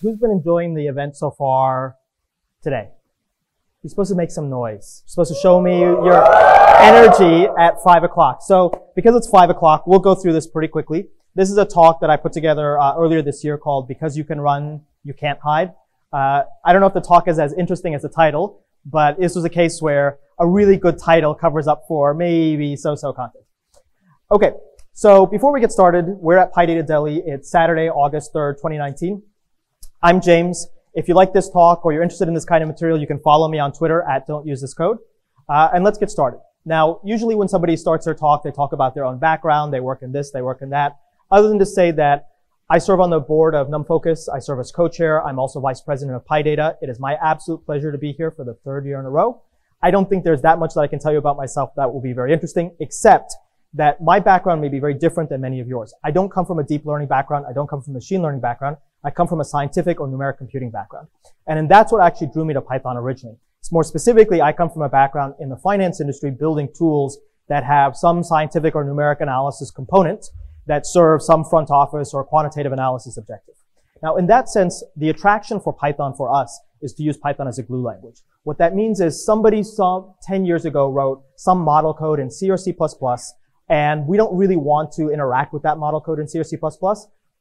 Who's been enjoying the event so far today? You're supposed to make some noise. You're supposed to show me your energy at 5 o'clock. So because it's 5 o'clock, we'll go through this pretty quickly. This is a talk that I put together earlier this year called Because You Can Run, You Can't Hide. I don't know if the talk is as interesting as the title, but this was a case where a really good title covers up for maybe so-so content. Okay, so before we get started, we're at PyData Delhi. It's Saturday, August 3rd, 2019. I'm James. If you like this talk or you're interested in this kind of material, you can follow me on Twitter at @don'tUseThisCode. And let's get started. Now, usually when somebody starts their talk, they talk about their own background. They work in this, they work in that. Other than to say that I serve on the board of NumFocus. I serve as co-chair. I'm also vice president of PyData. It is my absolute pleasure to be here for the third year in a row. I don't think there's that much that I can tell you about myself that will be very interesting, except that my background may be very different than many of yours. I don't come from a deep learning background. I don't come from a machine learning background. I come from a scientific or numeric computing background. And that's what actually drew me to Python originally. More specifically, I come from a background in the finance industry building tools that have some scientific or numeric analysis component that serve some front office or quantitative analysis objective. Now, in that sense, the attraction for Python for us is to use Python as a glue language. What that means is somebody 10 years ago wrote some model code in C or C++, and we don't really want to interact with that model code in C or C++,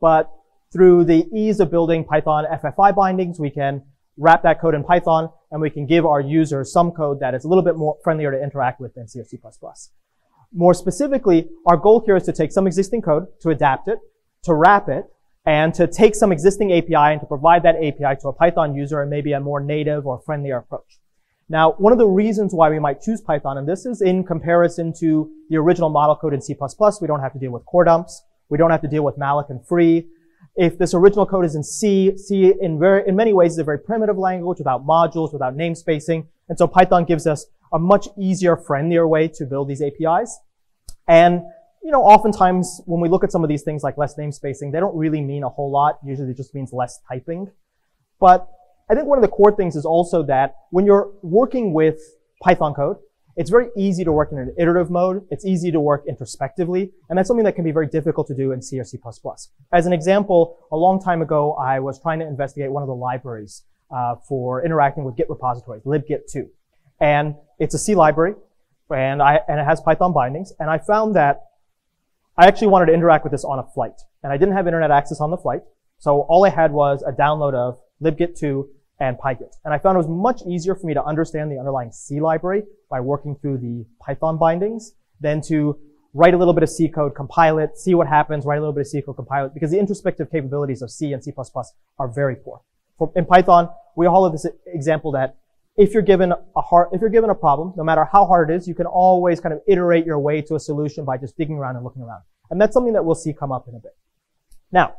but through the ease of building Python FFI bindings, we can wrap that code in Python, and we can give our users some code that is a little bit more friendlier to interact with than C or C++. More specifically, our goal here is to take some existing code, to adapt it, to wrap it, and to take some existing API and to provide that API to a Python user in maybe a more native or friendlier approach. Now, one of the reasons why we might choose Python, and this is in comparison to the original model code in C++, we don't have to deal with core dumps, we don't have to deal with malloc and free. If this original code is in C, C in many ways is a very primitive language without modules, without namespacing, and so Python gives us a much easier, friendlier way to build these APIs. And, you know, oftentimes when we look at some of these things like less namespacing, they don't really mean a whole lot. Usually it just means less typing. But I think one of the core things is also that when you're working with Python code, it's very easy to work in an iterative mode. It's easy to work introspectively. And that's something that can be very difficult to do in C or C++. As an example, a long time ago, I was trying to investigate one of the libraries for interacting with Git repositories, libgit2. And it's a C library, and it has Python bindings. And I found that I actually wanted to interact with this on a flight. And I didn't have internet access on the flight. So all I had was a download of libgit2 and PyGit. And I found it was much easier for me to understand the underlying C library by working through the Python bindings than to write a little bit of C code, compile it, see what happens, write a little bit of C code, compile it, because the introspective capabilities of C and C++ are very poor. In Python, we all have this example that if you're given a problem, no matter how hard it is, you can always kind of iterate your way to a solution by just digging around and looking around. And that's something that we'll see come up in a bit. Now,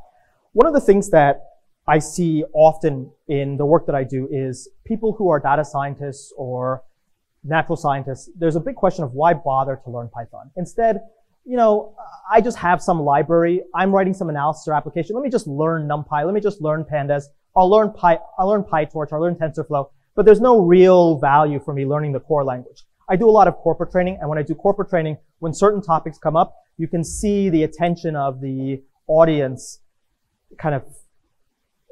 one of the things that I see often in the work that I do is people who are data scientists or natural scientists, there's a big question of why bother to learn Python? Instead, you know, I just have some library. I'm writing some analysis or application. Let me just learn NumPy. Let me just learn pandas. I'll learn PyTorch. I'll learn TensorFlow. But there's no real value for me learning the core language. I do a lot of corporate training, and when I do corporate training, when certain topics come up, you can see the attention of the audience kind of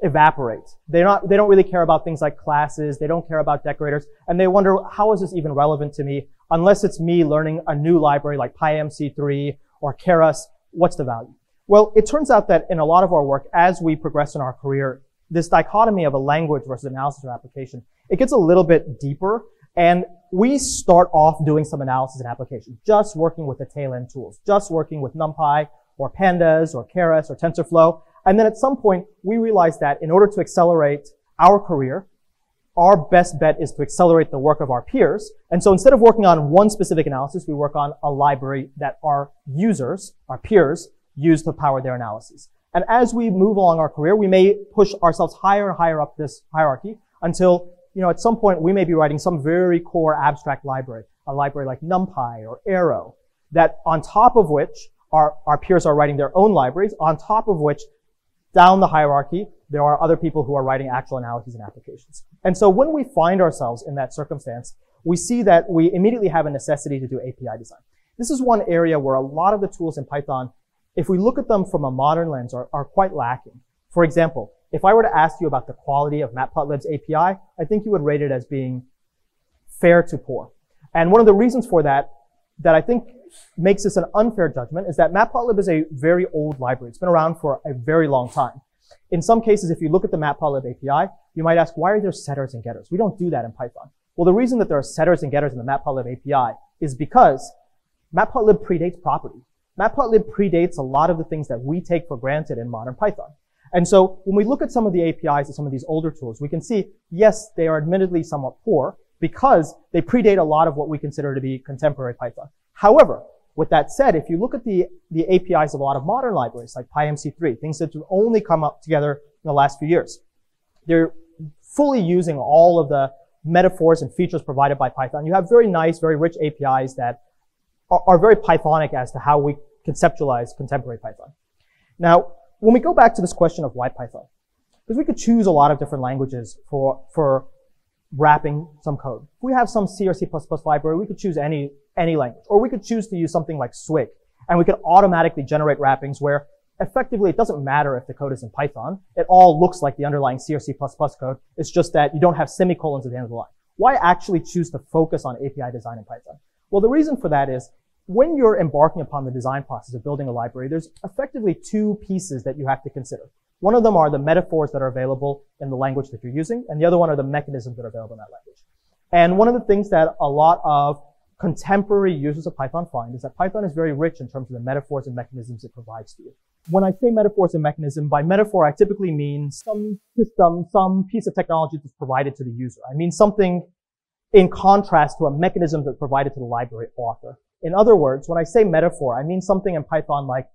evaporate. They don't really care about things like classes, they don't care about decorators, and they wonder, how is this even relevant to me? Unless it's me learning a new library like PyMC3 or Keras, what's the value? Well, it turns out that in a lot of our work, as we progress in our career, this dichotomy of a language versus analysis or application, it gets a little bit deeper, and we start off doing some analysis and application, just working with the tail-end tools, just working with NumPy or pandas or Keras or TensorFlow. And then at some point, we realize that in order to accelerate our career, our best bet is to accelerate the work of our peers. And so instead of working on one specific analysis, we work on a library that our users, our peers, use to power their analysis. And as we move along our career, we may push ourselves higher and higher up this hierarchy until, you know, at some point we may be writing some very core abstract library, a library like NumPy or Arrow, that on top of which our peers are writing their own libraries, on top of which down the hierarchy, there are other people who are writing actual analyses and applications. And so when we find ourselves in that circumstance, we see that we immediately have a necessity to do API design. This is one area where a lot of the tools in Python, if we look at them from a modern lens, are quite lacking. For example, If I were to ask you about the quality of Matplotlib's API, I think you would rate it as being fair to poor. And one of the reasons for that, that I think makes this an unfair judgment, is that Matplotlib is a very old library. It's been around for a very long time. In some cases, if you look at the Matplotlib API, you might ask, why are there setters and getters? We don't do that in Python. Well, the reason that there are setters and getters in the Matplotlib API is because Matplotlib predates property. Matplotlib predates a lot of the things that we take for granted in modern Python. And so when we look at some of the APIs of some of these older tools, we can see, yes, they are admittedly somewhat poor because they predate a lot of what we consider to be contemporary Python. However, with that said, if you look at the APIs of a lot of modern libraries like PyMC3, things that have only come up together in the last few years, they're fully using all of the metaphors and features provided by Python. You have very nice, very rich APIs that are very Pythonic as to how we conceptualize contemporary Python. Now, when we go back to this question of why Python, because we could choose a lot of different languages for wrapping some code. If we have some C or C++ library, we could choose any language, or we could choose to use something like Swig, and we could automatically generate wrappings where effectively it doesn't matter if the code is in Python. It all looks like the underlying C or C++ code. It's just that you don't have semicolons at the end of the line. Why actually choose to focus on API design in Python? Well, the reason for that is when you're embarking upon the design process of building a library, there's effectively two pieces that you have to consider. One of them are the metaphors that are available in the language that you're using, and the other one are the mechanisms that are available in that language. And one of the things that a lot of contemporary users of Python find is that Python is very rich in terms of the metaphors and mechanisms it provides to you. When I say metaphors and mechanism, by metaphor I typically mean some system, some piece of technology that's provided to the user. I mean something in contrast to a mechanism that's provided to the library author. In other words, when I say metaphor, I mean something in Python like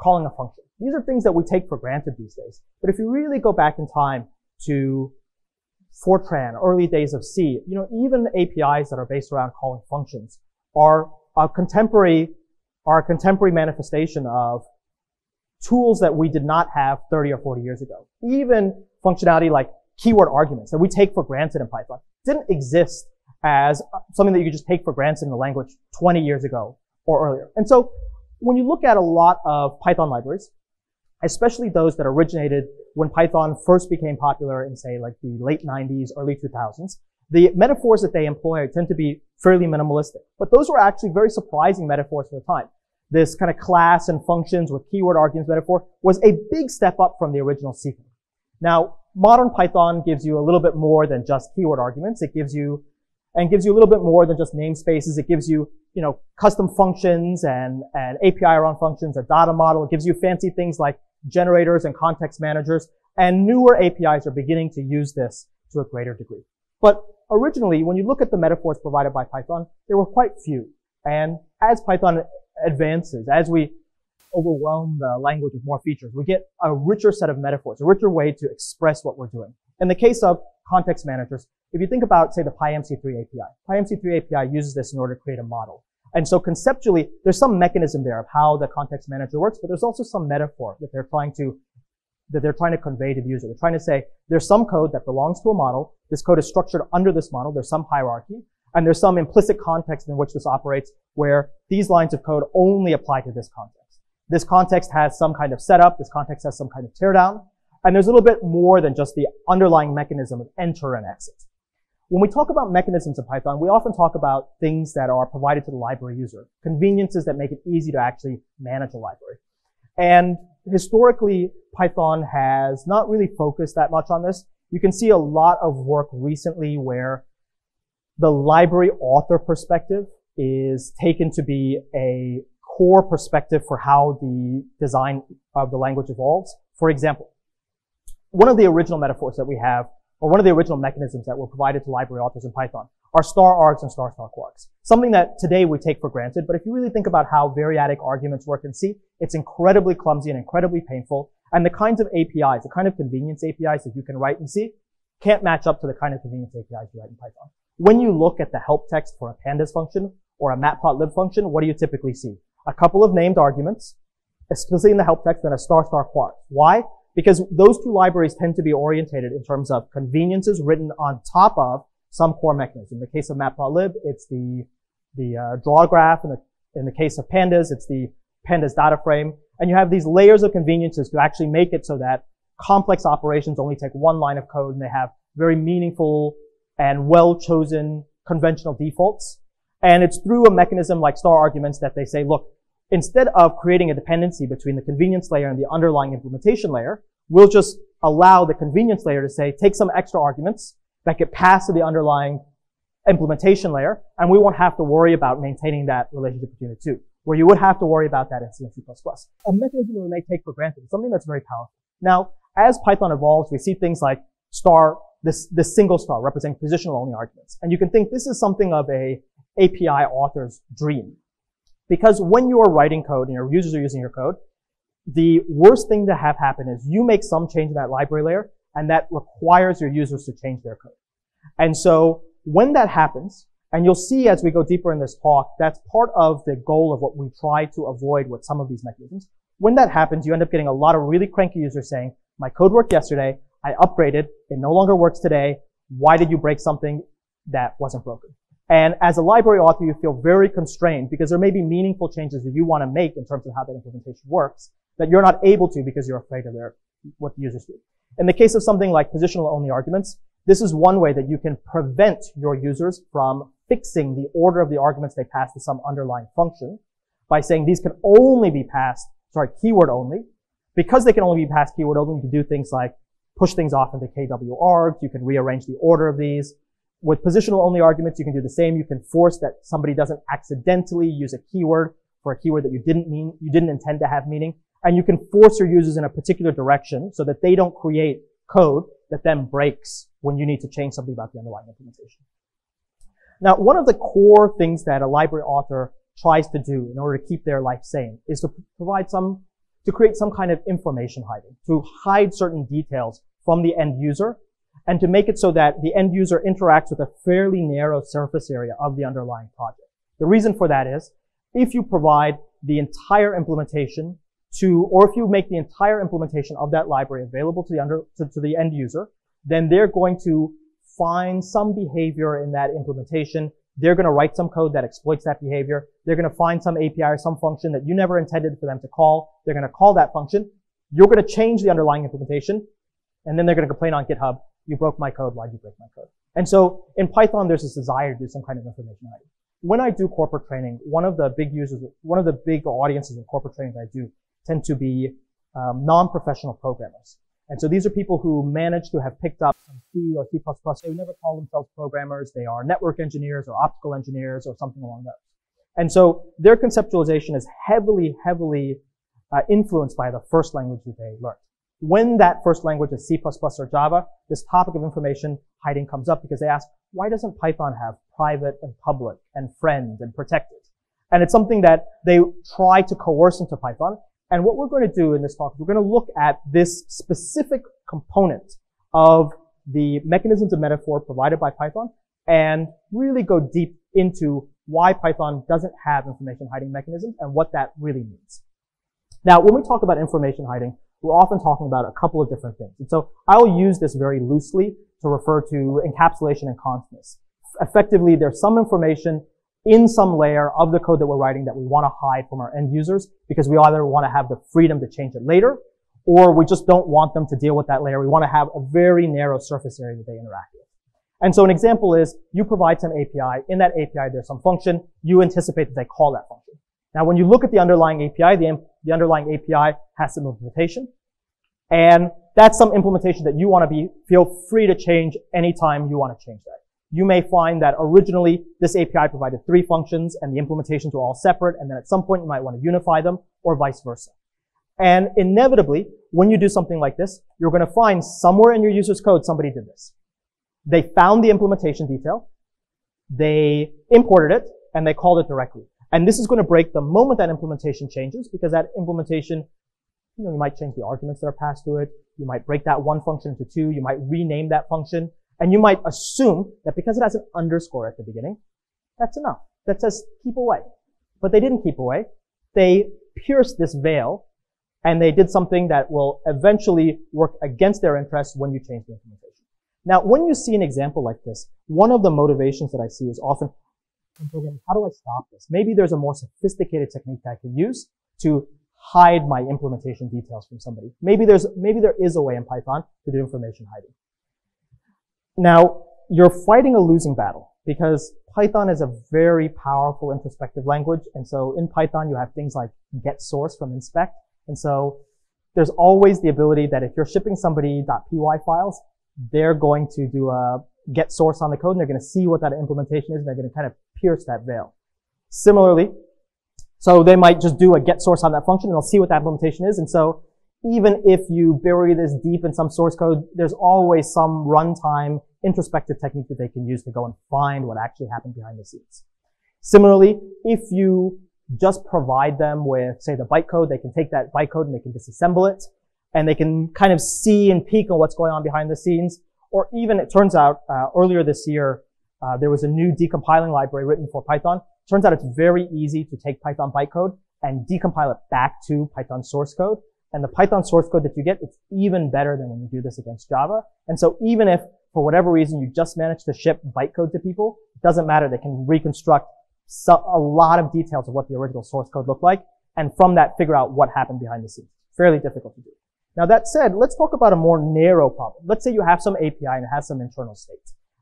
calling a function. These are things that we take for granted these days. But if you really go back in time to Fortran, early days of C, you know, even APIs that are based around calling functions are a contemporary manifestation of tools that we did not have 30 or 40 years ago. Even functionality like keyword arguments that we take for granted in Python didn't exist as something that you could just take for granted in the language 20 years ago or earlier. And so when you look at a lot of Python libraries, especially those that originated when Python first became popular in, say, like the late 90s, early 2000s, the metaphors that they employ tend to be fairly minimalistic. But those were actually very surprising metaphors for the time. This kind of class and functions with keyword arguments metaphor was a big step up from the original C. Now, modern Python gives you a little bit more than just keyword arguments. It gives you a little bit more than just namespaces. It gives you, you know, custom functions and API around functions, a data model. It gives you fancy things like generators and context managers, and newer APIs are beginning to use this to a greater degree. But originally, when you look at the metaphors provided by Python, there were quite few. And as Python advances, as we overwhelm the language with more features, we get a richer set of metaphors, a richer way to express what we're doing. In the case of context managers, if you think about, say, the PyMC3 API, PyMC3 API uses this in order to create a model. And so conceptually, there's some mechanism there of how the context manager works, but there's also some metaphor that they're trying to convey to the user. They're trying to say, there's some code that belongs to a model. This code is structured under this model. There's some hierarchy, and there's some implicit context in which this operates where these lines of code only apply to this context. This context has some kind of setup. This context has some kind of teardown. And there's a little bit more than just the underlying mechanism of enter and exit. When we talk about mechanisms in Python, we often talk about things that are provided to the library user, conveniences that make it easy to actually manage a library. And historically, Python has not really focused that much on this. You can see a lot of work recently where the library author perspective is taken to be a core perspective for how the design of the language evolves. For example, one of the original metaphors that we have, or one of the original mechanisms that were provided to library authors in Python, are star args and star-star quarks. Something that today we take for granted, but if you really think about how variadic arguments work in C, it's incredibly clumsy and incredibly painful, and the kinds of APIs, the kind of convenience APIs that you can write in C, can't match up to the kind of convenience APIs you write in Python. When you look at the help text for a pandas function or a matplotlib function, what do you typically see? A couple of named arguments, especially in the help text, and a star-star quark. Why? Because those two libraries tend to be orientated in terms of conveniences written on top of some core mechanism. In the case of Matplotlib, it's the draw graph. In the case of pandas, it's the pandas data frame. And you have these layers of conveniences to actually make it so that complex operations only take one line of code, and they have very meaningful and well-chosen conventional defaults. And it's through a mechanism like star arguments that they say, look, instead of creating a dependency between the convenience layer and the underlying implementation layer, we'll just allow the convenience layer to say, take some extra arguments that get passed to the underlying implementation layer, and we won't have to worry about maintaining that relationship between the two, where you would have to worry about that in C and C++. A mechanism we may take for granted, something that's very powerful. Now, as Python evolves, we see things like star, this single star representing positional-only arguments. And you can think this is something of a API author's dream. Because when you are writing code and your users are using your code, the worst thing to have happen is you make some change in that library layer, and that requires your users to change their code. And so when that happens, and you'll see as we go deeper in this talk, that's part of the goal of what we try to avoid with some of these mechanisms. When that happens, you end up getting a lot of really cranky users saying, my code worked yesterday, I upgraded, it no longer works today, why did you break something that wasn't broken? And as a library author, you feel very constrained because there may be meaningful changes that you want to make in terms of how that implementation works that you're not able to because you're afraid of what the users do. In the case of something like positional-only arguments, this is one way that you can prevent your users from fixing the order of the arguments they pass to some underlying function by saying these can only be passed, sorry, keyword only. Because they can only be passed keyword only, you can do things like push things off into KWArgs, you can rearrange the order of these. With positional-only arguments, you can do the same. You can force that somebody doesn't accidentally use a keyword for a keyword that you didn't intend to have meaning. And you can force your users in a particular direction so that they don't create code that then breaks when you need to change something about the underlying implementation. Now, one of the core things that a library author tries to do in order to keep their life sane is to create some kind of information hiding, to hide certain details from the end user, and to make it so that the end user interacts with a fairly narrow surface area of the underlying project. The reason for that is, if you provide the entire implementation to, or if you make the entire implementation of that library available to the to the end user, then they're going to find some behavior in that implementation. They're going to write some code that exploits that behavior. They're going to find some API or some function that you never intended for them to call. They're going to call that function. You're going to change the underlying implementation, and then they're going to complain on GitHub, you broke my code, why'd you break my code? And so in Python, there's this desire to do some kind of information hiding. When I do corporate training, one of the big audiences in corporate training that I do tend to be non-professional programmers. And so these are people who manage to have picked up some C or C++. They would never call themselves programmers. They are network engineers or optical engineers or something along those. And so their conceptualization is heavily, heavily influenced by the first language that they learned. When that first language is C++ or Java, this topic of information hiding comes up because they ask, why doesn't Python have private and public and friends and protected? And it's something that they try to coerce into Python. And what we're going to do in this talk, we're going to look at this specific component of the mechanisms of metaphor provided by Python and really go deep into why Python doesn't have information hiding mechanisms and what that really means. Now, when we talk about information hiding, we're often talking about a couple of different things. And so I'll use this very loosely to refer to encapsulation and constness. Effectively, there's some information in some layer of the code that we're writing that we want to hide from our end users because we either want to have the freedom to change it later or we just don't want them to deal with that layer. We want to have a very narrow surface area that they interact with. And so an example is you provide some API. In that API, there's some function. You anticipate that they call that function. Now, when you look at the underlying API, the underlying API has some implementation. And that's some implementation that you want to feel free to change anytime you want to change that. You may find that originally this API provided three functions and the implementations were all separate, and then at some point you might want to unify them or vice versa. And inevitably, when you do something like this, you're going to find somewhere in your user's code somebody did this. They found the implementation detail, they imported it, and they called it directly. And this is going to break the moment that implementation changes because that implementation, you know, you might change the arguments that are passed to it, you might break that one function into two, you might rename that function. And you might assume that because it has an underscore at the beginning, that's enough. That says keep away. But they didn't keep away. They pierced this veil, and they did something that will eventually work against their interests when you change the implementation. Now, when you see an example like this, one of the motivations that I see is often, how do I stop this? Maybe there's a more sophisticated technique that I can use to hide my implementation details from somebody. Maybe there is a way in Python to do information hiding. Now, you're fighting a losing battle because Python is a very powerful introspective language. And so in Python, you have things like get source from inspect. And so there's always the ability that if you're shipping somebody .py files, they're going to do a get source on the code and they're going to see what that implementation is and they're going to kind of pierce that veil. Similarly, so they might just do a get source on that function and they'll see what that implementation is. And so even if you bury this deep in some source code, there's always some runtime introspective technique that they can use to go and find what actually happened behind the scenes. Similarly, if you just provide them with, say, the bytecode, they can take that bytecode and they can disassemble it and they can kind of see and peek on what's going on behind the scenes. Or even, it turns out, earlier this year, there was a new decompiling library written for Python. Turns out it's very easy to take Python bytecode and decompile it back to Python source code. And the Python source code that you get, it's even better than when you do this against Java. And so even if, for whatever reason, you just manage to ship bytecode to people, it doesn't matter. They can reconstruct a lot of details of what the original source code looked like, and from that figure out what happened behind the scenes. Fairly difficult to do. Now, that said, let's talk about a more narrow problem. Let's say you have some API and it has some internal state,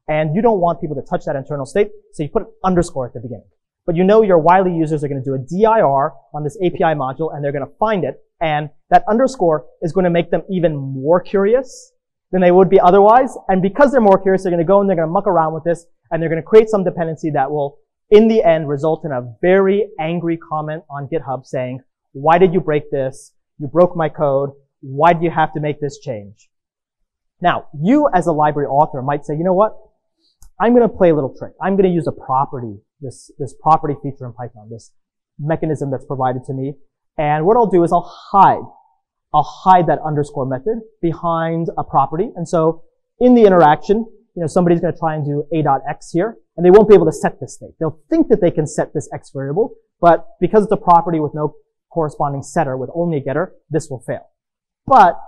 and you don't want people to touch that internal state, so you put an underscore at the beginning. But you know your wily users are going to do a dir on this API module, and they're going to find it, and that underscore is going to make them even more curious than they would be otherwise. And because they're more curious, they're going to go and they're going to muck around with this, and they're going to create some dependency that will, in the end, result in a very angry comment on GitHub saying, "Why did you break this? You broke my code. Why do you have to make this change?" Now, you as a library author might say, you know what? I'm going to play a little trick. I'm going to use a property, this property feature in Python, this mechanism that's provided to me. And what I'll do is I'll hide that underscore method behind a property. And so in the interaction, you know, somebody's going to try and do a.x here, and they won't be able to set this state. They'll think that they can set this x variable, but because it's a property with no corresponding setter, with only a getter, this will fail. But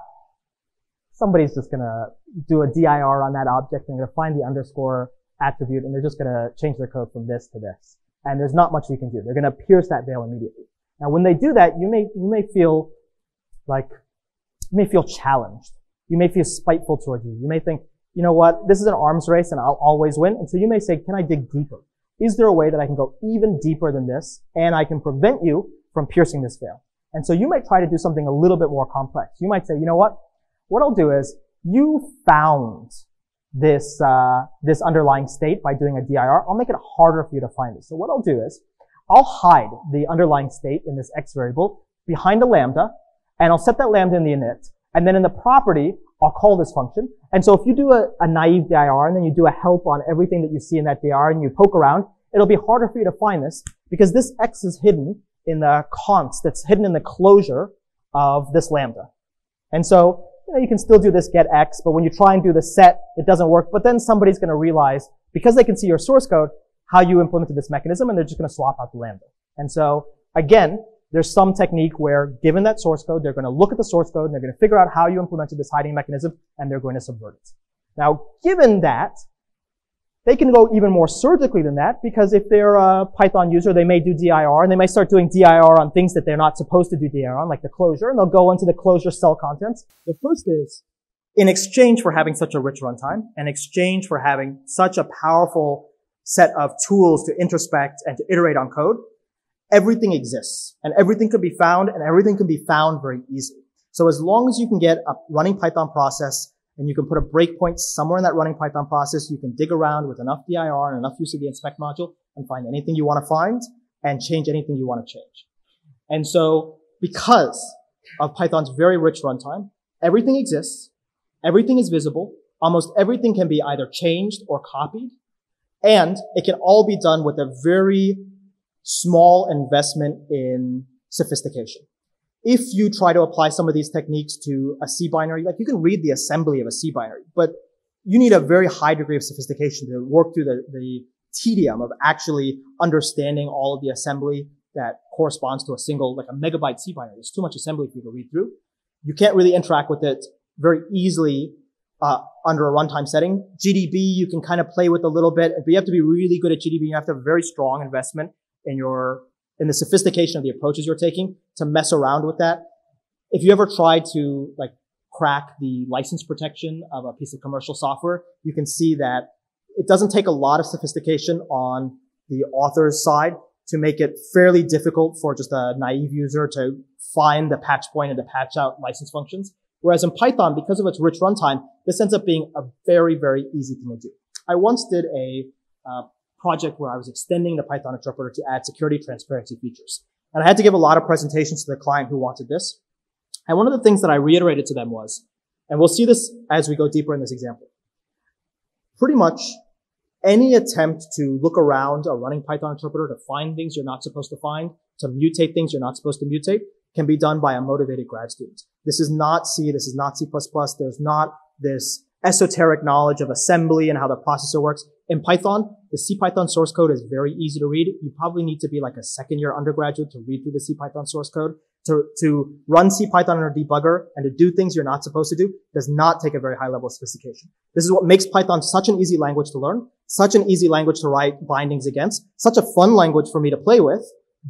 somebody's just going to do a dir on that object, and they're going to find the underscore attribute, and they're just going to change their code from this to this. And there's not much you can do. They're going to pierce that veil immediately. Now, when they do that, you may feel challenged. You may feel spiteful towards you. You may think, you know what, this is an arms race, and I'll always win. And so you may say, can I dig deeper? Is there a way that I can go even deeper than this, and I can prevent you from piercing this veil? And so you might try to do something a little bit more complex. You might say, you know what? What I'll do is, you found this this underlying state by doing a dir. I'll make it harder for you to find it. So what I'll do is, I'll hide the underlying state in this x variable behind a lambda, and I'll set that lambda in the init. And then in the property, I'll call this function. And so if you do a naive dir, and then you do a help on everything that you see in that dir, and you poke around, it'll be harder for you to find this, because this x is hidden in the const, that's hidden in the closure of this lambda. And so, you know, you can still do this get x, but when you try and do the set, it doesn't work. But then somebody's going to realize, because they can see your source code, how you implemented this mechanism, and they're just going to swap out the lambda. And so, again, there's some technique where, given that source code, they're going to look at the source code, and they're going to figure out how you implemented this hiding mechanism, and they're going to subvert it. Now, given that, they can go even more surgically than that, because if they're a Python user, they may do dir, and they may start doing dir on things that they're not supposed to do dir on, like the closure, and they'll go into the closure cell contents. The first is, in exchange for having such a rich runtime, in exchange for having such a powerful set of tools to introspect and to iterate on code, everything exists, and everything could be found, and everything can be found very easily. So as long as you can get a running Python process, and you can put a breakpoint somewhere in that running Python process, you can dig around with enough dir and enough use of the inspect module and find anything you want to find and change anything you want to change. And so because of Python's very rich runtime, everything exists, everything is visible, almost everything can be either changed or copied, and it can all be done with a very small investment in sophistication. If you try to apply some of these techniques to a C binary, like you can read the assembly of a C binary, but you need a very high degree of sophistication to work through the tedium of actually understanding all of the assembly that corresponds to a single, like a megabyte C binary. There's too much assembly for you to read through. You can't really interact with it very easily under a runtime setting. GDB, you can kind of play with a little bit, but you have to be really good at GDB. You have to have a very strong investment in your and the sophistication of the approaches you're taking to mess around with that. If you ever try to like crack the license protection of a piece of commercial software, you can see that it doesn't take a lot of sophistication on the author's side to make it fairly difficult for just a naive user to find the patch point and to patch out license functions. Whereas in Python, because of its rich runtime, this ends up being a very, very easy thing to do. I once did a project where I was extending the Python interpreter to add security transparency features. And I had to give a lot of presentations to the client who wanted this. And one of the things that I reiterated to them was, and we'll see this as we go deeper in this example, pretty much any attempt to look around a running Python interpreter to find things you're not supposed to find, to mutate things you're not supposed to mutate, can be done by a motivated grad student. This is not C, this is not C++, there's not this esoteric knowledge of assembly and how the processor works. In Python, the CPython source code is very easy to read. You probably need to be like a second-year undergraduate to read through the CPython source code. To run CPython in a debugger and to do things you're not supposed to do does not take a very high level of sophistication. This is what makes Python such an easy language to learn, such an easy language to write bindings against, such a fun language for me to play with,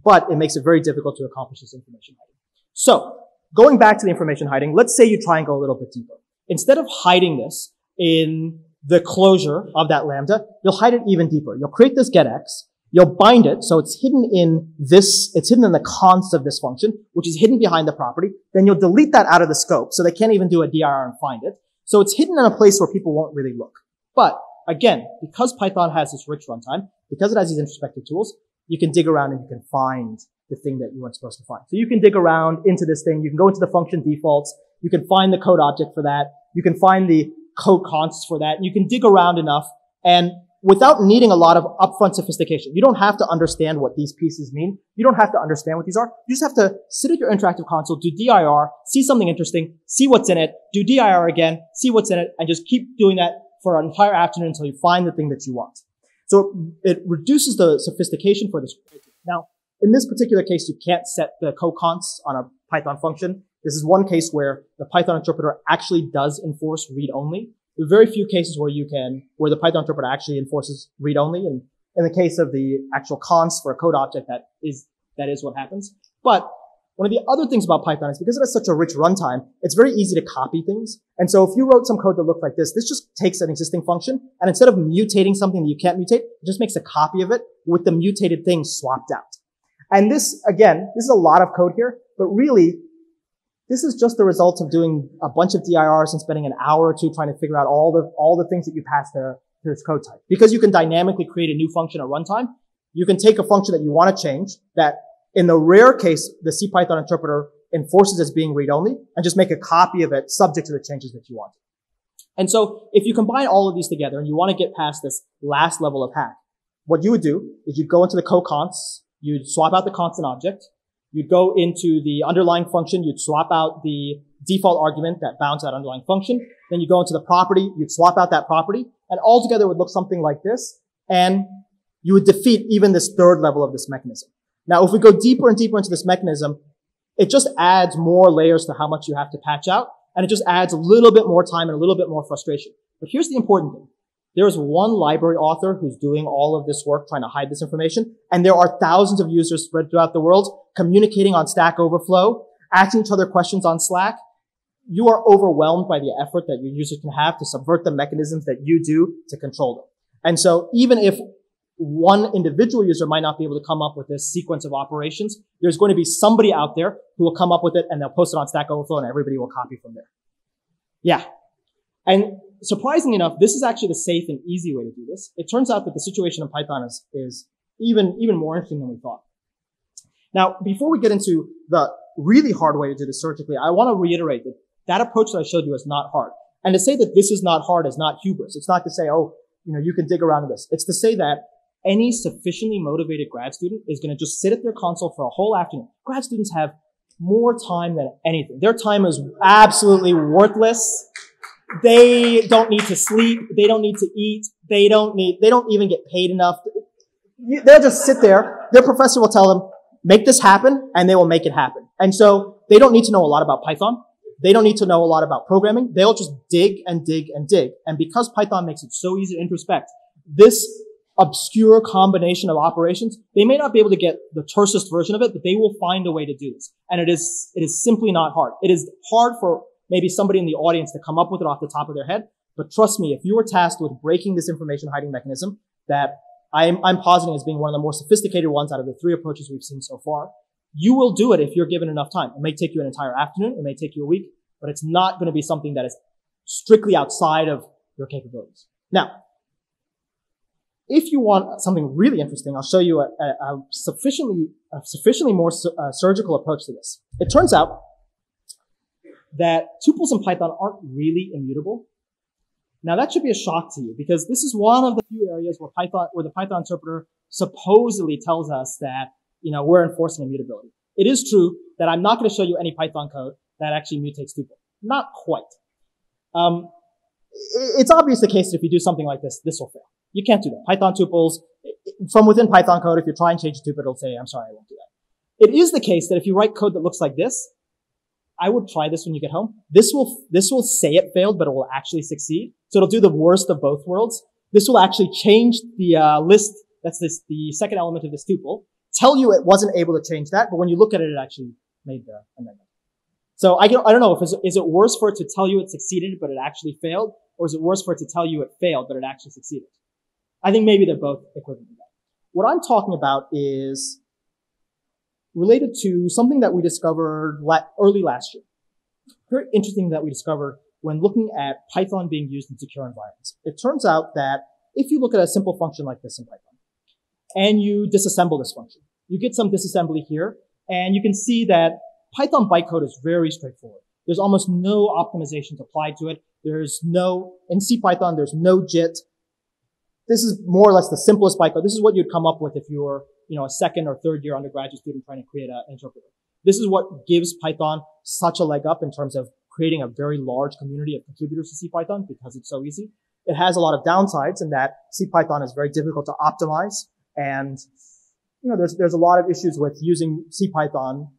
but it makes it very difficult to accomplish this information hiding. So, going back to the information hiding, let's say you try and go a little bit deeper. Instead of hiding this in the closure of that lambda, you'll hide it even deeper. You'll create this getX. You'll bind it, so it's hidden in this, it's hidden in the const of this function, which is hidden behind the property. Then you'll delete that out of the scope, so they can't even do a dir and find it. So it's hidden in a place where people won't really look. But again, because Python has this rich runtime, because it has these introspective tools, you can dig around and you can find the thing that you weren't supposed to find. So you can dig around into this thing, you can go into the function defaults, you can find the code object for that, you can find the code consts for that, and you can dig around enough and without needing a lot of upfront sophistication. You don't have to understand what these pieces mean. You don't have to understand what these are. You just have to sit at your interactive console, do dir, see something interesting, see what's in it, do dir again, see what's in it, and just keep doing that for an entire afternoon until you find the thing that you want. So it reduces the sophistication for this. Now, in this particular case, you can't set the co-consts on a Python function. This is one case where the Python interpreter actually does enforce read-only. There are very few cases where you can, where the Python interpreter actually enforces read-only. And in the case of the actual const for a code object, that is what happens. But one of the other things about Python is because it has such a rich runtime, it's very easy to copy things. And so if you wrote some code that looked like this, this just takes an existing function, and instead of mutating something that you can't mutate, it just makes a copy of it with the mutated thing swapped out. And this, again, this is a lot of code here, but really, this is just the result of doing a bunch of DIRs and spending an hour or two trying to figure out all the things that you pass to this code type. Because you can dynamically create a new function at runtime, you can take a function that you want to change, that in the rare case, the CPython interpreter enforces as being read-only, and just make a copy of it subject to the changes that you want. And so if you combine all of these together and you want to get past this last level of hack, what you would do is you'd go into the co-consts, you'd swap out the constant object, you'd go into the underlying function, you'd swap out the default argument that bounds that underlying function. Then you go into the property, you'd swap out that property, and all together would look something like this, and you would defeat even this third level of this mechanism. Now, if we go deeper and deeper into this mechanism, it just adds more layers to how much you have to patch out, and it just adds a little bit more time and a little bit more frustration. But here's the important thing. There is one library author who's doing all of this work trying to hide this information, and there are thousands of users spread throughout the world communicating on Stack Overflow, asking each other questions on Slack. You are overwhelmed by the effort that your users can have to subvert the mechanisms that you do to control them. And so even if one individual user might not be able to come up with this sequence of operations, there's going to be somebody out there who will come up with it, and they'll post it on Stack Overflow, and everybody will copy from there. Yeah. And surprisingly enough, this is actually the safe and easy way to do this. It turns out that the situation in Python is even more interesting than we thought. Now, before we get into the really hard way to do this surgically, I want to reiterate that that approach that I showed you is not hard. And to say that this is not hard is not hubris. It's not to say, oh, you know, you can dig around in this. It's to say that any sufficiently motivated grad student is going to just sit at their console for a whole afternoon. Grad students have more time than anything. Their time is absolutely worthless. They don't need to sleep. They don't need to eat. They don't even get paid enough. They'll just sit there. Their professor will tell them, make this happen, and they will make it happen. And so they don't need to know a lot about Python. They don't need to know a lot about programming. They'll just dig and dig and dig. And because Python makes it so easy to introspect, this obscure combination of operations. They may not be able to get the tersest version of it, but they will find a way to do this. And it is simply not hard. It is hard for maybe somebody in the audience to come up with it off the top of their head. But trust me, if you were tasked with breaking this information hiding mechanism that I'm positing as being one of the more sophisticated ones out of the three approaches we've seen so far, you will do it if you're given enough time. It may take you an entire afternoon. It may take you a week, but it's not going to be something that is strictly outside of your capabilities. Now, if you want something really interesting, I'll show you a sufficiently more surgical approach to this. It turns out that tuples in Python aren't really immutable. Now that should be a shock to you, because this is one of the few areas where the Python interpreter supposedly tells us that, you know, we're enforcing immutability. It is true that I'm not going to show you any Python code that actually mutates tuple. Not quite. It's obvious the case that if you do something like this, this will fail. You can't do that. Python tuples, from within Python code, if you try and change a tuple, it'll say, I'm sorry, I won't do that. It is the case that if you write code that looks like this, I would try this when you get home. This will say it failed, but it will actually succeed. So it'll do the worst of both worlds. This will actually change the list. That's this, the second element of this tuple. Tell you it wasn't able to change that, but when you look at it, it actually made the amendment. So I don't know if is it worse for it to tell you it succeeded, but it actually failed, or is it worse for it to tell you it failed, but it actually succeeded? I think maybe they're both equivalent to that. What I'm talking about is related to something that we discovered early last year. Very interesting that we discovered when looking at Python being used in secure environments. It turns out that if you look at a simple function like this in Python, and you disassemble this function, you get some disassembly here, and you can see that Python bytecode is very straightforward. There's almost no optimizations applied to it. There's no, in CPython, there's no JIT. This is more or less the simplest bytecode. This is what you'd come up with if you were, you know, a second or third year undergraduate student trying to create an interpreter. This is what gives Python such a leg up in terms of creating a very large community of contributors to CPython, because it's so easy. It has a lot of downsides in that CPython is very difficult to optimize. And, you know, there's a lot of issues with using CPython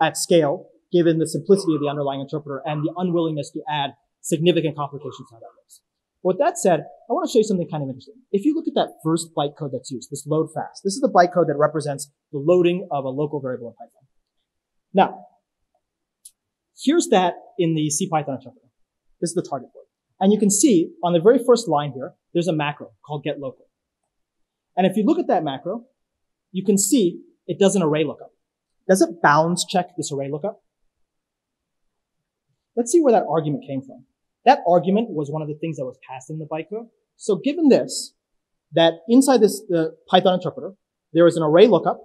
at scale, given the simplicity of the underlying interpreter and the unwillingness to add significant complications to how that works. With that said, I want to show you something kind of interesting. If you look at that first bytecode that's used, this load fast, this is the bytecode that represents the loading of a local variable in Python. Now, here's that in the CPython interpreter. This is the target board. And you can see on the very first line here, there's a macro called getLocal. And if you look at that macro, you can see it does an array lookup. Does it bounds check this array lookup? Let's see where that argument came from. That argument was one of the things that was passed in the bytecode. So given this, that inside this Python interpreter, there is an array lookup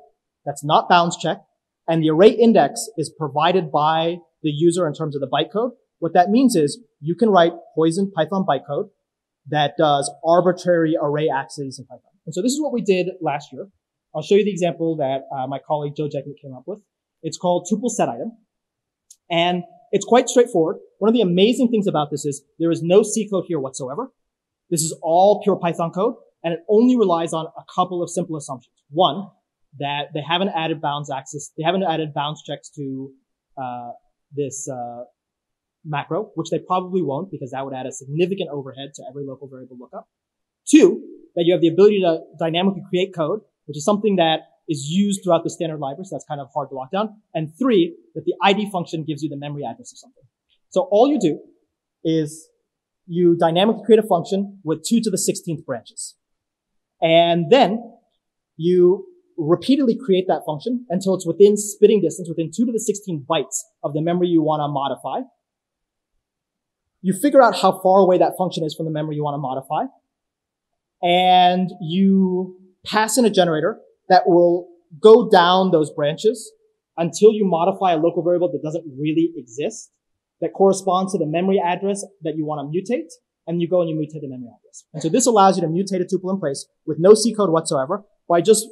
that's not bounds checked, and the array index is provided by the user in terms of the bytecode. What that means is you can write poison Python bytecode that does arbitrary array axes in Python. And so this is what we did last year. I'll show you the example that my colleague Joe Jackman came up with. It's called tuple set item. And it's quite straightforward. One of the amazing things about this is there is no C code here whatsoever. This is all pure Python code, and it only relies on a couple of simple assumptions. One, that they haven't added bounds axis, they haven't added bounds checks to this macro, which they probably won't, because that would add a significant overhead to every local variable lookup. Two, that you have the ability to dynamically create code, which is something that is used throughout the standard library, so that's kind of hard to lock down. And three, that the ID function gives you the memory address of something. So all you do is you dynamically create a function with 2^16 branches. And then you repeatedly create that function until it's within spitting distance, within 2^16 bytes of the memory you want to modify. You figure out how far away that function is from the memory you want to modify. And you pass in a generator that will go down those branches until you modify a local variable that doesn't really exist, that corresponds to the memory address that you want to mutate, and you go and you mutate the memory address. And so this allows you to mutate a tuple in place with no C code whatsoever by just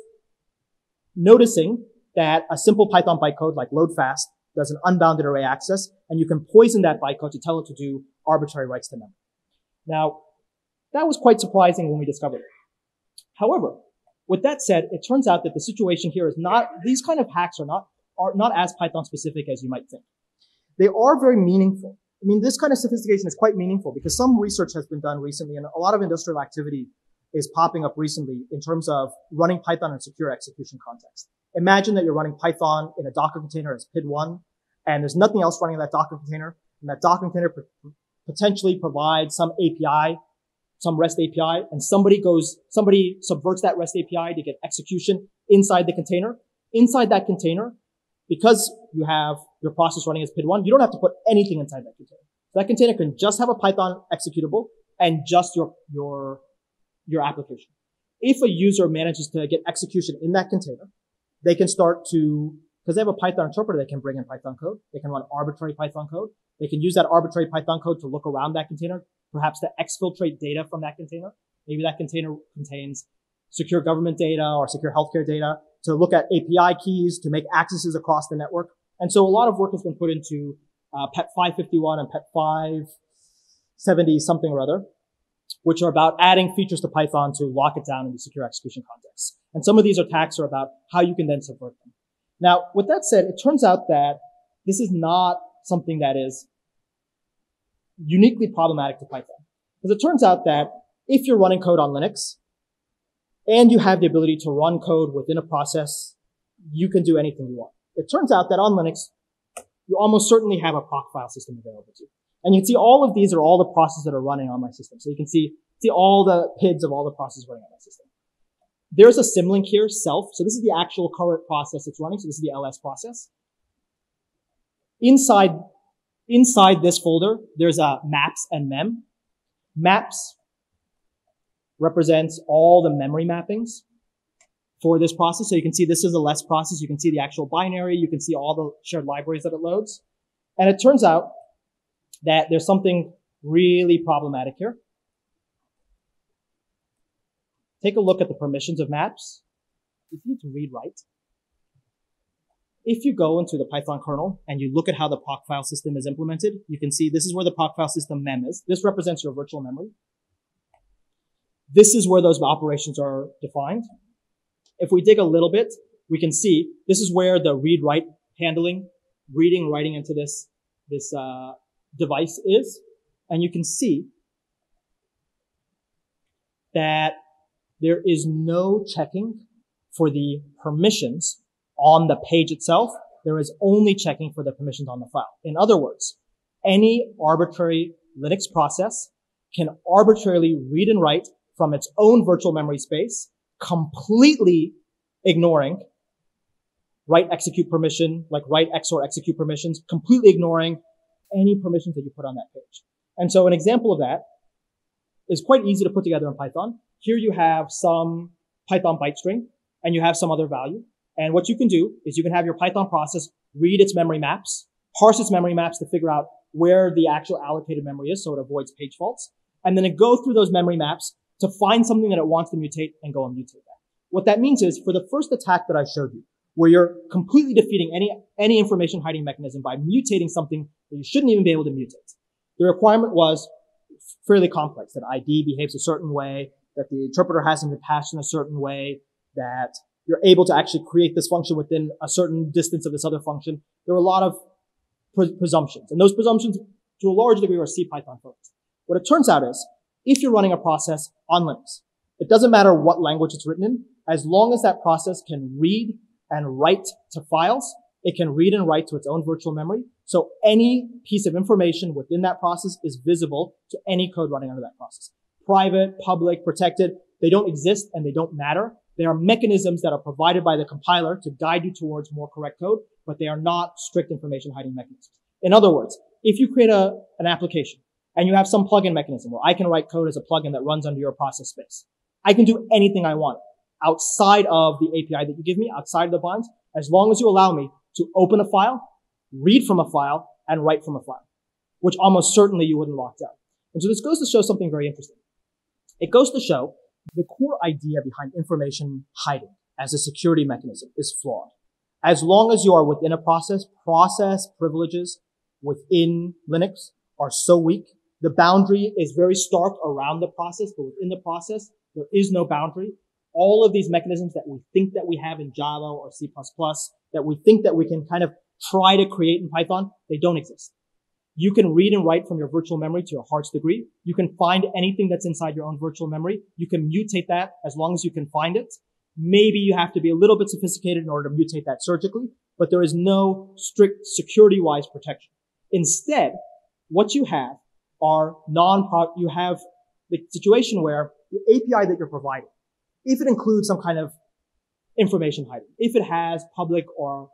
noticing that a simple Python bytecode like load fast does an unbounded array access, and you can poison that bytecode to tell it to do arbitrary writes to memory. Now, that was quite surprising when we discovered it. However, with that said, it turns out that the situation here is not, these kind of hacks are not as Python specific as you might think. They are very meaningful. I mean, this kind of sophistication is quite meaningful because some research has been done recently and a lot of industrial activity is popping up recently in terms of running Python in secure execution context. Imagine that you're running Python in a Docker container as PID1, and there's nothing else running in that Docker container, and that Docker container potentially provides some API, some REST API, and somebody subverts that REST API to get execution inside the container. Inside that container, because you have your process running as PID1, you don't have to put anything inside that container. That container can just have a Python executable and just your application. If a user manages to get execution in that container, they can start to, because they have a Python interpreter, they can bring in Python code. They can run arbitrary Python code. They can use that arbitrary Python code to look around that container, perhaps to exfiltrate data from that container. Maybe that container contains secure government data or secure healthcare data, to look at API keys, to make accesses across the network. And so a lot of work has been put into PEP 551 and PEP 570 something or other, which are about adding features to Python to lock it down in the secure execution context. And some of these attacks are about how you can then subvert them. Now, with that said, it turns out that this is not something that is uniquely problematic to Python. Because it turns out that if you're running code on Linux, and you have the ability to run code within a process, you can do anything you want. It turns out that on Linux, you almost certainly have a proc file system available to you. And you can see all of these are all the processes that are running on my system. So you can see all the PIDs of all the processes running on my system. There's a symlink here, self. So this is the actual current process that's running. So this is the LS process. Inside this folder, there's a maps and mem. Maps represents all the memory mappings for this process. So you can see this is a less process. You can see the actual binary. You can see all the shared libraries that it loads. And it turns out that there's something really problematic here. Take a look at the permissions of maps. If you need to read write, if you go into the Python kernel and you look at how the proc file system is implemented, you can see this is where the proc file system mem is. This represents your virtual memory. This is where those operations are defined. If we dig a little bit, we can see this is where the read-write handling, reading, writing into this device is. And you can see that there is no checking for the permissions on the page itself. There is only checking for the permissions on the file. In other words, any arbitrary Linux process can arbitrarily read and write from its own virtual memory space, completely ignoring write execute permission, like write XOR execute permissions, completely ignoring any permissions that you put on that page. And so an example of that is quite easy to put together in Python. Here you have some Python byte string and you have some other value. And what you can do is you can have your Python process read its memory maps, parse its memory maps to figure out where the actual allocated memory is so it avoids page faults. And then it goes through those memory maps to find something that it wants to mutate and go and mutate that. What that means is for the first attack that I showed you, where you're completely defeating any information hiding mechanism by mutating something that you shouldn't even be able to mutate. The requirement was fairly complex, that ID behaves a certain way, that the interpreter has them patched in a certain way, that you're able to actually create this function within a certain distance of this other function. There were a lot of presumptions, and those presumptions to a large degree are CPython focused. What it turns out is, if you're running a process on Linux, it doesn't matter what language it's written in. As long as that process can read and write to files, it can read and write to its own virtual memory. So any piece of information within that process is visible to any code running under that process. Private, public, protected, they don't exist and they don't matter. They are mechanisms that are provided by the compiler to guide you towards more correct code, but they are not strict information hiding mechanisms. In other words, if you create an application, and you have some plugin mechanism where I can write code as a plugin that runs under your process space, I can do anything I want outside of the API that you give me, outside of the binds, as long as you allow me to open a file, read from a file, and write from a file, which almost certainly you wouldn't lock down. And so this goes to show something very interesting. It goes to show the core idea behind information hiding as a security mechanism is flawed. As long as you are within a process, process privileges within Linux are so weak. The boundary is very stark around the process, but within the process, there is no boundary. All of these mechanisms that we think that we have in Java or C++, that we think that we can kind of try to create in Python, they don't exist. You can read and write from your virtual memory to your heart's degree. You can find anything that's inside your own virtual memory. You can mutate that as long as you can find it. Maybe you have to be a little bit sophisticated in order to mutate that surgically, but there is no strict security-wise protection. Instead, what you have are you have the situation where the API that you're providing, if it includes some kind of information hiding, if it has public or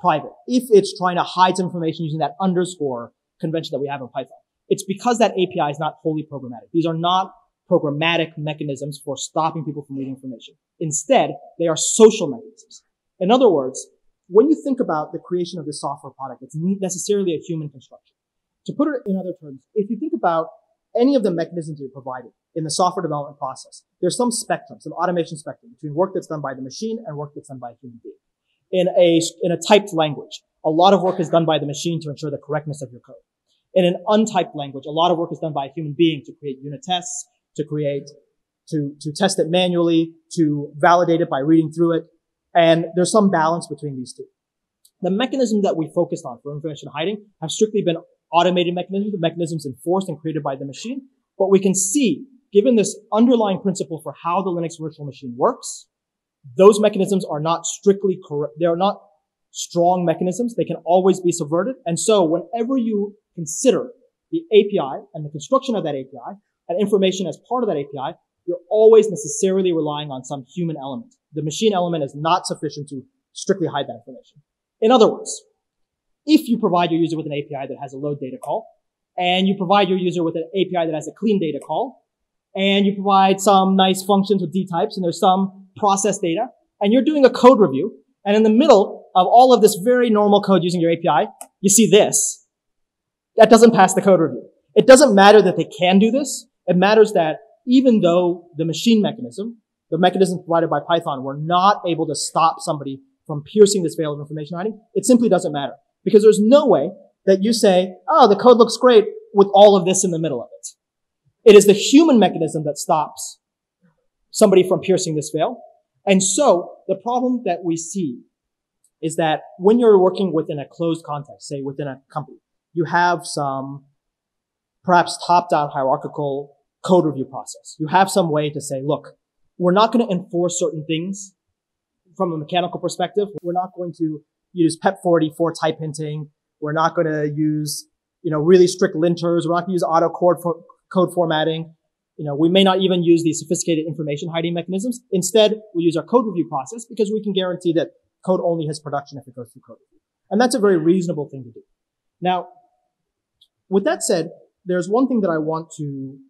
private, if it's trying to hide some information using that underscore convention that we have in Python, it's because that API is not wholly programmatic. These are not programmatic mechanisms for stopping people from reading information. Instead, they are social mechanisms. In other words, when you think about the creation of this software product, it's necessarily a human construction. To put it in other terms, if you think about any of the mechanisms you're provided in the software development process, there's some spectrum, some automation spectrum between work that's done by the machine and work that's done by a human being. In a typed language, a lot of work is done by the machine to ensure the correctness of your code. In an untyped language, a lot of work is done by a human being to create unit tests, to test it manually, to validate it by reading through it. And there's some balance between these two. The mechanism that we focused on for information hiding have strictly been automated mechanisms, the mechanisms enforced and created by the machine. But we can see, given this underlying principle for how the Linux virtual machine works, those mechanisms are not strictly correct. They are not strong mechanisms. They can always be subverted. And so whenever you consider the API and the construction of that API and information as part of that API, you're always necessarily relying on some human element. The machine element is not sufficient to strictly hide that information. In other words, if you provide your user with an API that has a load data call, and you provide your user with an API that has a clean data call, and you provide some nice functions with D types, and there's some process data, and you're doing a code review, and in the middle of all of this very normal code using your API, you see this. That doesn't pass the code review. It doesn't matter that they can do this. It matters that even though the machine mechanism, the mechanisms provided by Python were not able to stop somebody from piercing this veil of information hiding, it simply doesn't matter. Because there's no way that you say, oh, the code looks great with all of this in the middle of it. It is the human mechanism that stops somebody from piercing this veil. And so the problem that we see is that when you're working within a closed context, say within a company, you have some perhaps top-down hierarchical code review process. You have some way to say, look, we're not going to enforce certain things from a mechanical perspective. We're not going to use PEP 40 for type hinting. We're not going to use, really strict linters. We're not going to use auto code formatting. We may not even use these sophisticated information hiding mechanisms. Instead, we use our code review process because we can guarantee that code only hits production if it goes through code review. And that's a very reasonable thing to do. Now, with that said, there's one thing that I want to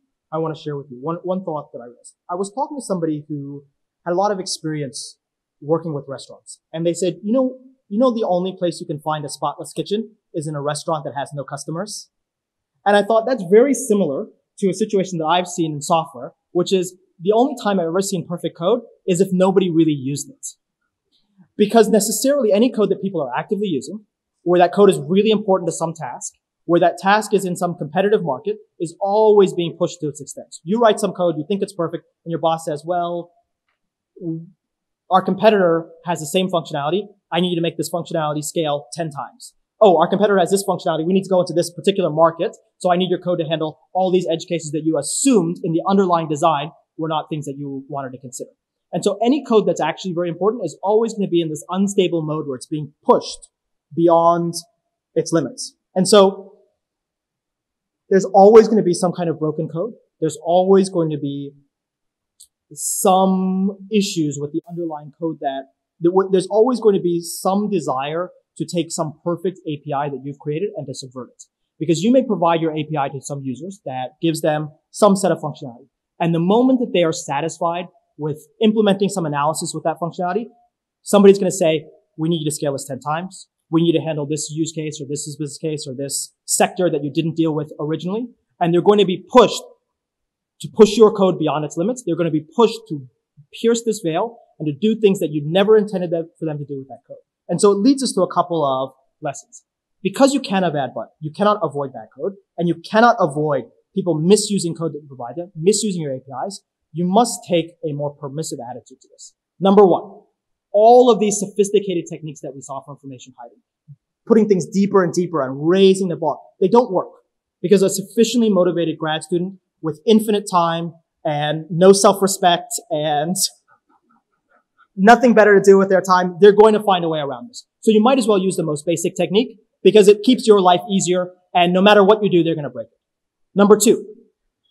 share with you, one thought that I raised. I was talking to somebody who had a lot of experience working with restaurants. And they said, the only place you can find a spotless kitchen is in a restaurant that has no customers. And I thought that's very similar to a situation that I've seen in software, which is the only time I've ever seen perfect code is if nobody really used it. Because necessarily any code that people are actively using, where that code is really important to some task, where that task is in some competitive market, is always being pushed to its extent. You write some code, you think it's perfect, and your boss says, well, our competitor has the same functionality. I need you to make this functionality scale 10 times. Oh, our competitor has this functionality. We need to go into this particular market. So I need your code to handle all these edge cases that you assumed in the underlying design were not things that you wanted to consider. And so any code that's actually very important is always going to be in this unstable mode where it's being pushed beyond its limits. And so there's always going to be some kind of broken code. There's always going to be some issues with the underlying code there's always going to be some desire to take some perfect API that you've created and to subvert it. Because you may provide your API to some users that gives them some set of functionality. And the moment that they are satisfied with implementing some analysis with that functionality, somebody's going to say, we need you to scale this 10 times. We need you to handle this use case or this business case or this sector that you didn't deal with originally. And they're going to be pushed to push your code beyond its limits. They're going to be pushed to pierce this veil and to do things that you never intended for them to do with that code. And so it leads us to a couple of lessons. Because you cannot avoid bad code, and you cannot avoid people misusing code that you provide them, misusing your APIs, you must take a more permissive attitude to this. Number one, all of these sophisticated techniques that we saw for information hiding putting things deeper and deeper and raising the bar. They don't work because a sufficiently motivated grad student with infinite time and no self-respect and nothing better to do with their time, they're going to find a way around this. So you might as well use the most basic technique because it keeps your life easier, and no matter what you do, they're going to break it. Number two,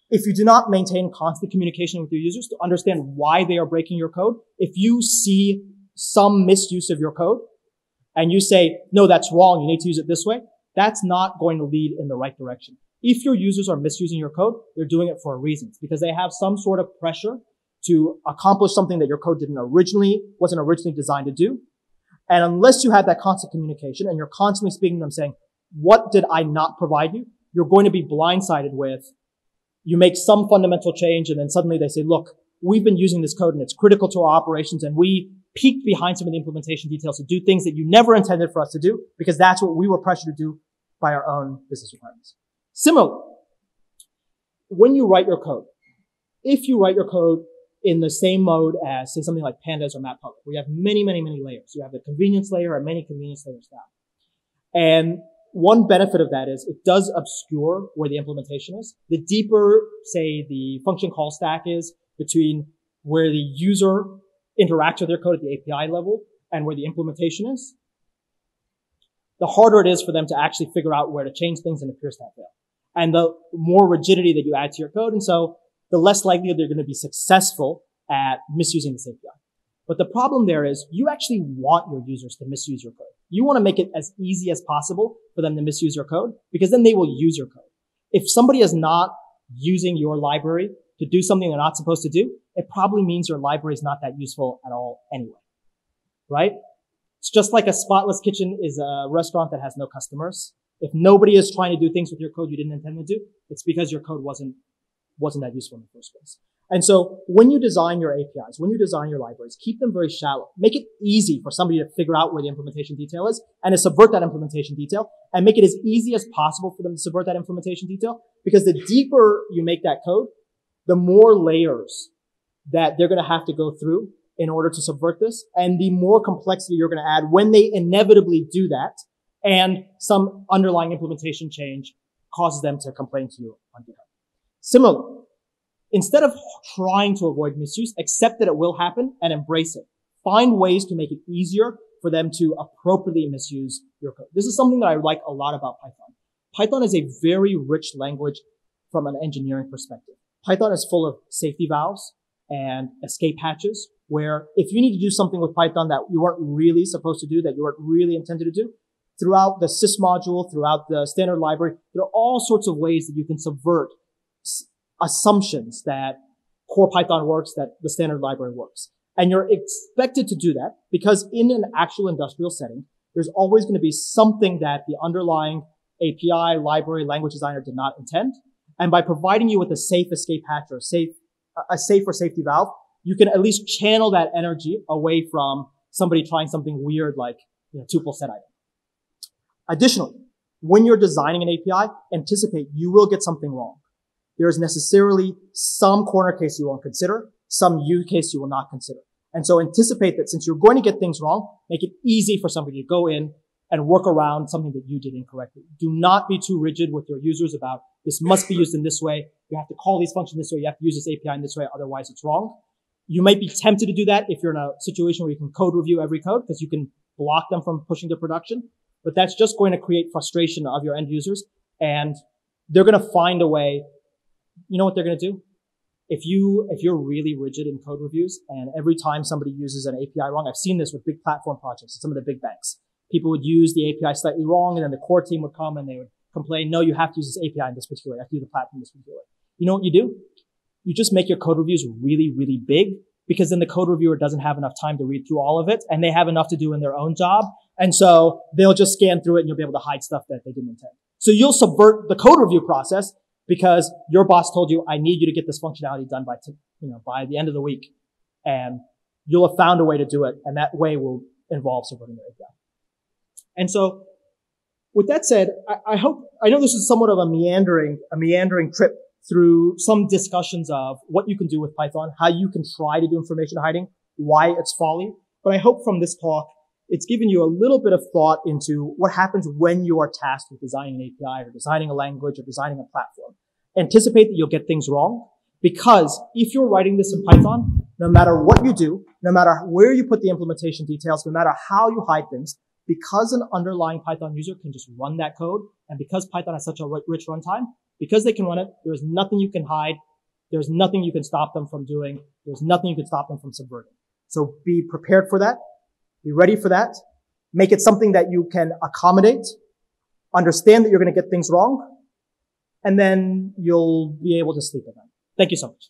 if you do not maintain constant communication with your users to understand why they are breaking your code, if you see some misuse of your code and you say, no, that's wrong, you need to use it this way, that's not going to lead in the right direction. If your users are misusing your code, they're doing it for a reason. It's because they have some sort of pressure to accomplish something that your code wasn't originally designed to do. And unless you have that constant communication and you're constantly speaking to them saying, what did I not provide you? You're going to be blindsided with, you make some fundamental change and then suddenly they say, look, we've been using this code and it's critical to our operations and we peeked behind some of the implementation details to do things that you never intended for us to do because that's what we were pressured to do by our own business requirements. Similarly, when you write your code, if you write your code in the same mode as, say, something like pandas or Matplotlib, where you have many, many, many layers. You have the convenience layer and many convenience layers down. And one benefit of that is it does obscure where the implementation is. The deeper, say, the function call stack is between where the user interacts with their code at the API level and where the implementation is, the harder it is for them to actually figure out where to change things, and it appears to have failed. And the more rigidity that you add to your code, and so the less likely they're going to be successful at misusing this API. But the problem there is you actually want your users to misuse your code. You want to make it as easy as possible for them to misuse your code because then they will use your code. If somebody is not using your library to do something they're not supposed to do, it probably means your library is not that useful at all anyway, right? It's just like a spotless kitchen is a restaurant that has no customers. If nobody is trying to do things with your code you didn't intend to do, it's because your code wasn't that useful in the first place. And so when you design your APIs, when you design your libraries, keep them very shallow. Make it easy for somebody to figure out where the implementation detail is and to subvert that implementation detail, and make it as easy as possible for them to subvert that implementation detail, because the deeper you make that code, the more layers that they're going to have to go through in order to subvert this, and the more complexity you're going to add when they inevitably do that and some underlying implementation change causes them to complain to you on GitHub. Similarly, instead of trying to avoid misuse, accept that it will happen and embrace it. Find ways to make it easier for them to appropriately misuse your code. This is something that I like a lot about Python. Python is a very rich language from an engineering perspective. Python is full of safety valves and escape hatches, where if you need to do something with Python that you weren't really supposed to do, that you weren't really intended to do, throughout the sys module, throughout the standard library, there are all sorts of ways that you can subvert assumptions that core Python works, that the standard library works. And you're expected to do that because in an actual industrial setting, there's always going to be something that the underlying API, library, language designer did not intend. And by providing you with a safe escape hatch or a safer safety valve, you can at least channel that energy away from somebody trying something weird like, you know, tuple set item. Additionally, when you're designing an API, anticipate you will get something wrong. There is necessarily some corner case you won't consider, some use case you will not consider. And so anticipate that since you're going to get things wrong, make it easy for somebody to go in and work around something that you did incorrectly. Do not be too rigid with your users about this must be used in this way. You have to call these functions this way. You have to use this API in this way. Otherwise, it's wrong. You might be tempted to do that if you're in a situation where you can code review every code because you can block them from pushing to production. But that's just going to create frustration of your end users. And they're going to find a way. You know what they're going to do? If you're really rigid in code reviews and every time somebody uses an API wrong, I've seen this with big platform projects at some of the big banks. People would use the API slightly wrong and then the core team would come and they would complain, no, you have to use this API in this particular way. You have to use the platform this particular way. You know what you do? You just make your code reviews really, really big because then the code reviewer doesn't have enough time to read through all of it and they have enough to do in their own job. And so they'll just scan through it and you'll be able to hide stuff that they didn't intend. So you'll subvert the code review process because your boss told you, I need you to get this functionality done by, by the end of the week. And you'll have found a way to do it. And that way will involve subverting the API. And so with that said, I know this is somewhat of a meandering trip through some discussions of what you can do with Python, how you can try to do information hiding, why it's folly. But I hope from this talk, it's given you a little bit of thought into what happens when you are tasked with designing an API or designing a language or designing a platform. Anticipate that you'll get things wrong, because if you're writing this in Python, no matter what you do, no matter where you put the implementation details, no matter how you hide things, because an underlying Python user can just run that code, and because Python has such a rich runtime, because they can run it, there is nothing you can hide. There's nothing you can stop them from doing. There's nothing you can stop them from subverting. So be prepared for that. Be ready for that. Make it something that you can accommodate. Understand that you're going to get things wrong. And then you'll be able to sleep at night. Thank you so much.